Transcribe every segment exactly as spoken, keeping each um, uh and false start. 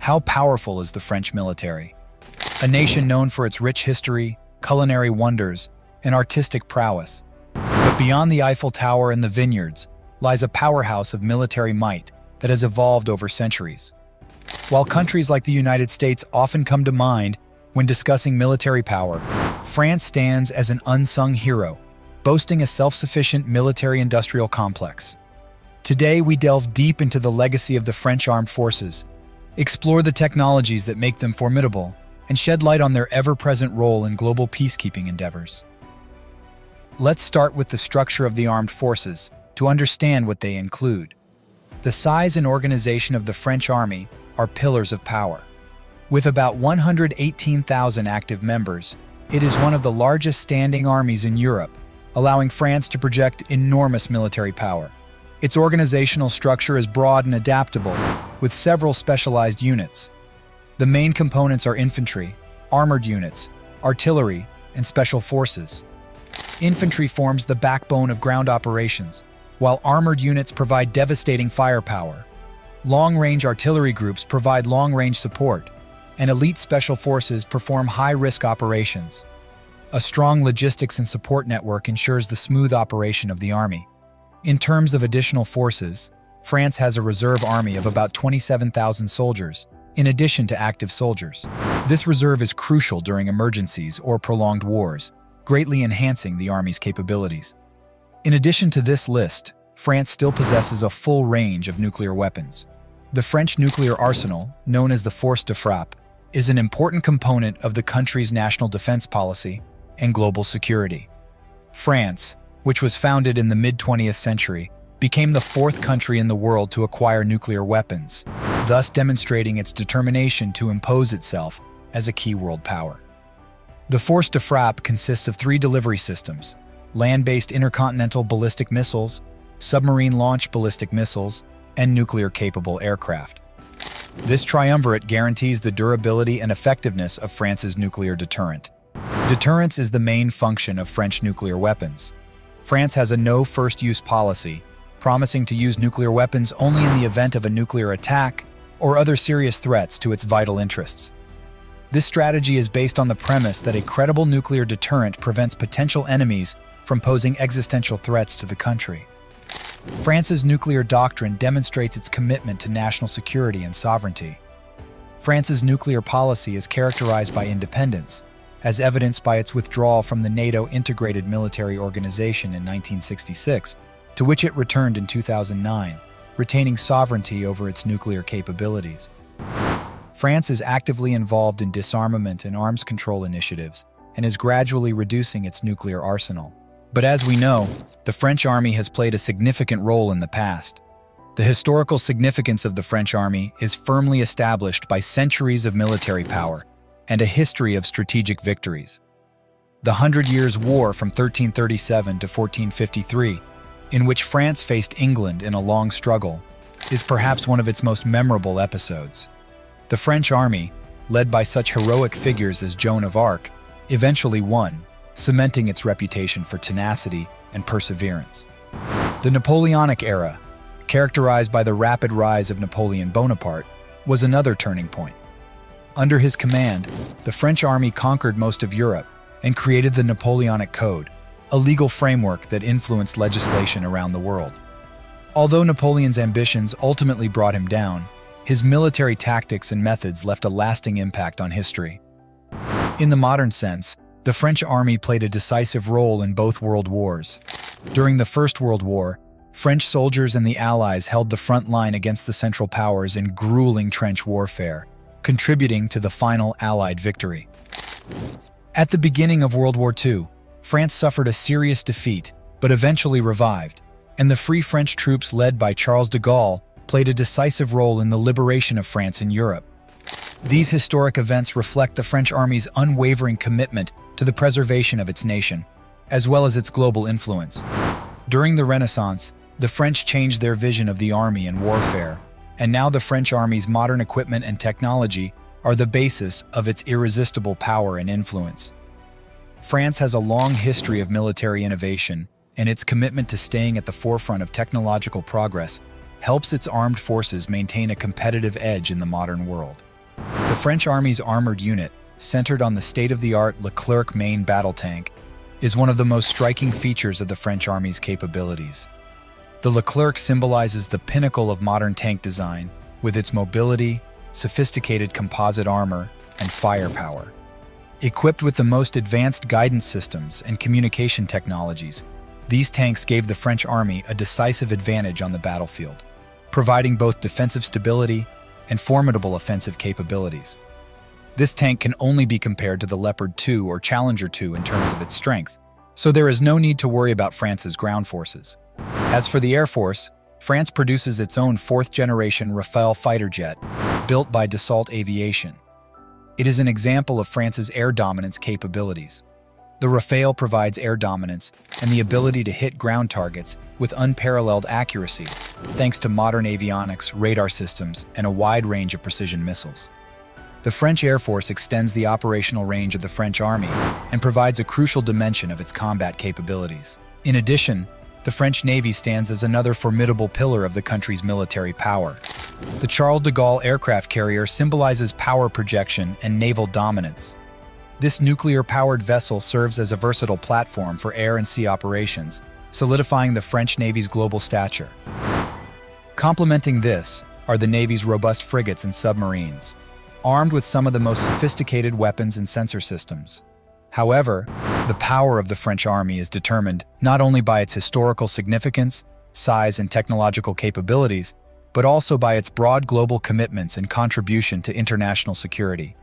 How powerful is the French military? A nation known for its rich history, culinary wonders, and artistic prowess. But beyond the Eiffel Tower and the vineyards lies a powerhouse of military might that has evolved over centuries. While countries like the United States often come to mind when discussing military power, France stands as an unsung hero, boasting a self-sufficient military-industrial complex. Today, we delve deep into the legacy of the French armed forces, explore the technologies that make them formidable, and shed light on their ever-present role in global peacekeeping endeavors. Let's start with the structure of the armed forces to understand what they include. The size and organization of the French army are pillars of power. With about one hundred eighteen thousand active members, it is one of the largest standing armies in Europe, allowing France to project enormous military power. Its organizational structure is broad and adaptable, with several specialized units. The main components are infantry, armored units, artillery, and special forces. Infantry forms the backbone of ground operations, while armored units provide devastating firepower. Long-range artillery groups provide long-range support, and elite special forces perform high-risk operations. A strong logistics and support network ensures the smooth operation of the army. In terms of additional forces, France has a reserve army of about twenty-seven thousand soldiers, in addition to active soldiers. This reserve is crucial during emergencies or prolonged wars, greatly enhancing the army's capabilities. In addition to this list, France still possesses a full range of nuclear weapons. The French nuclear arsenal, known as the Force de Frappe, is an important component of the country's national defense policy and global security. France, which was founded in the mid-twentieth century, became the fourth country in the world to acquire nuclear weapons, thus demonstrating its determination to impose itself as a key world power. The Force de Frappe consists of three delivery systems: land-based intercontinental ballistic missiles, submarine-launched ballistic missiles, and nuclear-capable aircraft. This triumvirate guarantees the durability and effectiveness of France's nuclear deterrent. Deterrence is the main function of French nuclear weapons. France has a no-first-use policy, promising to use nuclear weapons only in the event of a nuclear attack or other serious threats to its vital interests. This strategy is based on the premise that a credible nuclear deterrent prevents potential enemies from posing existential threats to the country. France's nuclear doctrine demonstrates its commitment to national security and sovereignty. France's nuclear policy is characterized by independence, as evidenced by its withdrawal from the NATO Integrated Military Organization in nineteen sixty-six, to which it returned in two thousand nine, retaining sovereignty over its nuclear capabilities. France is actively involved in disarmament and arms control initiatives and is gradually reducing its nuclear arsenal. But as we know, the French army has played a significant role in the past. The historical significance of the French army is firmly established by centuries of military power and a history of strategic victories. The Hundred Years' War from thirteen thirty-seven to fourteen fifty-three, in which France faced England in a long struggle, is perhaps one of its most memorable episodes. The French army, led by such heroic figures as Joan of Arc, eventually won, cementing its reputation for tenacity and perseverance. The Napoleonic era, characterized by the rapid rise of Napoleon Bonaparte, was another turning point. Under his command, the French army conquered most of Europe and created the Napoleonic Code, a legal framework that influenced legislation around the world. Although Napoleon's ambitions ultimately brought him down, his military tactics and methods left a lasting impact on history. In the modern sense, the French army played a decisive role in both world wars. During the First World War, French soldiers and the Allies held the front line against the Central Powers in grueling trench warfare, contributing to the final Allied victory. At the beginning of World War Two, France suffered a serious defeat, but eventually revived, and the Free French troops led by Charles de Gaulle played a decisive role in the liberation of France in Europe. These historic events reflect the French army's unwavering commitment to the preservation of its nation, as well as its global influence. During the Renaissance, the French changed their vision of the army and warfare, and now the French army's modern equipment and technology are the basis of its irresistible power and influence. France has a long history of military innovation, and its commitment to staying at the forefront of technological progress helps its armed forces maintain a competitive edge in the modern world. The French Army's armored unit, centered on the state-of-the-art Leclerc main battle tank, is one of the most striking features of the French Army's capabilities. The Leclerc symbolizes the pinnacle of modern tank design, with its mobility, sophisticated composite armor, and firepower. Equipped with the most advanced guidance systems and communication technologies, these tanks gave the French Army a decisive advantage on the battlefield, providing both defensive stability and formidable offensive capabilities. This tank can only be compared to the Leopard two or Challenger two in terms of its strength, so there is no need to worry about France's ground forces. As for the Air Force, France produces its own fourth-generation Rafale fighter jet, built by Dassault Aviation. It is an example of France's air dominance capabilities. The Rafale provides air dominance and the ability to hit ground targets with unparalleled accuracy, thanks to modern avionics, radar systems, and a wide range of precision missiles. The French Air Force extends the operational range of the French Army and provides a crucial dimension of its combat capabilities. In addition, the French Navy stands as another formidable pillar of the country's military power. The Charles de Gaulle aircraft carrier symbolizes power projection and naval dominance. This nuclear-powered vessel serves as a versatile platform for air and sea operations, solidifying the French Navy's global stature. Complementing this are the Navy's robust frigates and submarines, armed with some of the most sophisticated weapons and sensor systems. However, the power of the French Army is determined not only by its historical significance, size, and technological capabilities, but also by its broad global commitments and contribution to international security.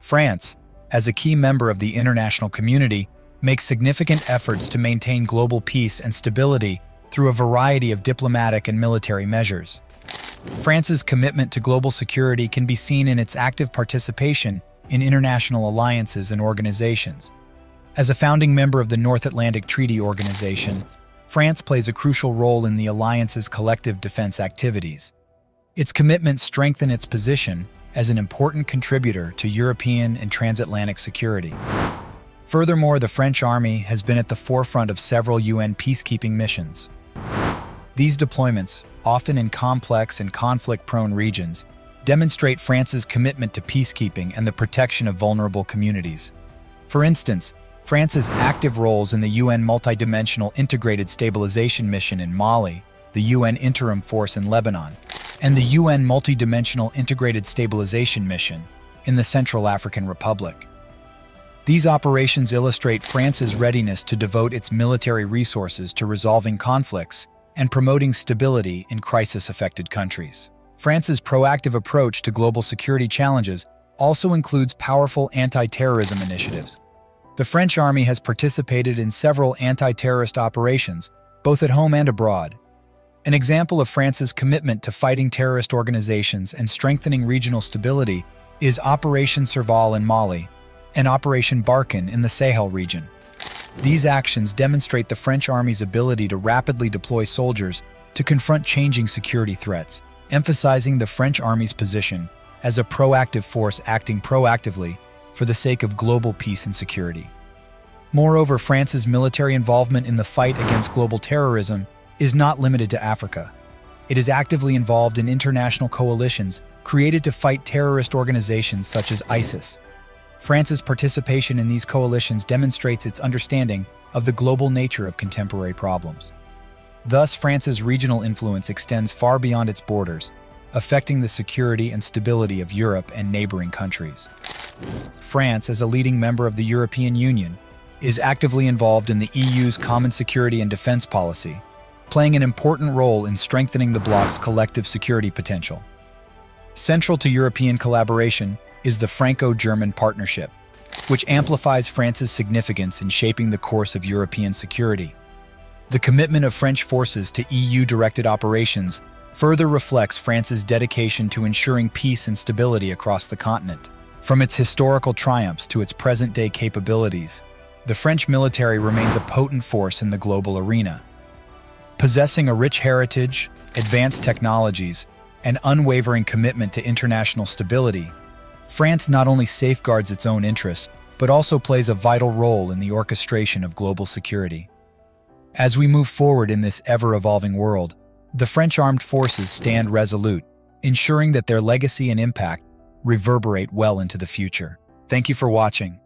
France, as a key member of the international community, makes significant efforts to maintain global peace and stability through a variety of diplomatic and military measures. France's commitment to global security can be seen in its active participation in international alliances and organizations. As a founding member of the North Atlantic Treaty Organization, France plays a crucial role in the alliance's collective defense activities. Its commitments strengthen its position as an important contributor to European and transatlantic security. Furthermore, the French Army has been at the forefront of several U N peacekeeping missions. These deployments, often in complex and conflict-prone regions, demonstrate France's commitment to peacekeeping and the protection of vulnerable communities. For instance, France's active roles in the U N Multidimensional Integrated Stabilization Mission in Mali, the U N Interim Force in Lebanon, and the U N Multidimensional Integrated Stabilization Mission in the Central African Republic. These operations illustrate France's readiness to devote its military resources to resolving conflicts and promoting stability in crisis-affected countries. France's proactive approach to global security challenges also includes powerful anti-terrorism initiatives. The French Army has participated in several anti-terrorist operations, both at home and abroad. An example of France's commitment to fighting terrorist organizations and strengthening regional stability is Operation Serval in Mali, and Operation Barkhane in the Sahel region. These actions demonstrate the French Army's ability to rapidly deploy soldiers to confront changing security threats, emphasizing the French Army's position as a proactive force acting proactively for the sake of global peace and security. Moreover, France's military involvement in the fight against global terrorism is not limited to Africa. It is actively involved in international coalitions created to fight terrorist organizations such as ISIS. France's participation in these coalitions demonstrates its understanding of the global nature of contemporary problems. Thus, France's regional influence extends far beyond its borders, affecting the security and stability of Europe and neighboring countries. France, as a leading member of the European Union, is actively involved in the E U's common security and defense policy, playing an important role in strengthening the bloc's collective security potential. Central to European collaboration is the Franco-German partnership, which amplifies France's significance in shaping the course of European security. The commitment of French forces to E U-directed operations further reflects France's dedication to ensuring peace and stability across the continent. From its historical triumphs to its present-day capabilities, the French military remains a potent force in the global arena. Possessing a rich heritage, advanced technologies, and unwavering commitment to international stability, France not only safeguards its own interests, but also plays a vital role in the orchestration of global security. As we move forward in this ever-evolving world, the French armed forces stand resolute, ensuring that their legacy and impact reverberate well into the future. Thank you for watching.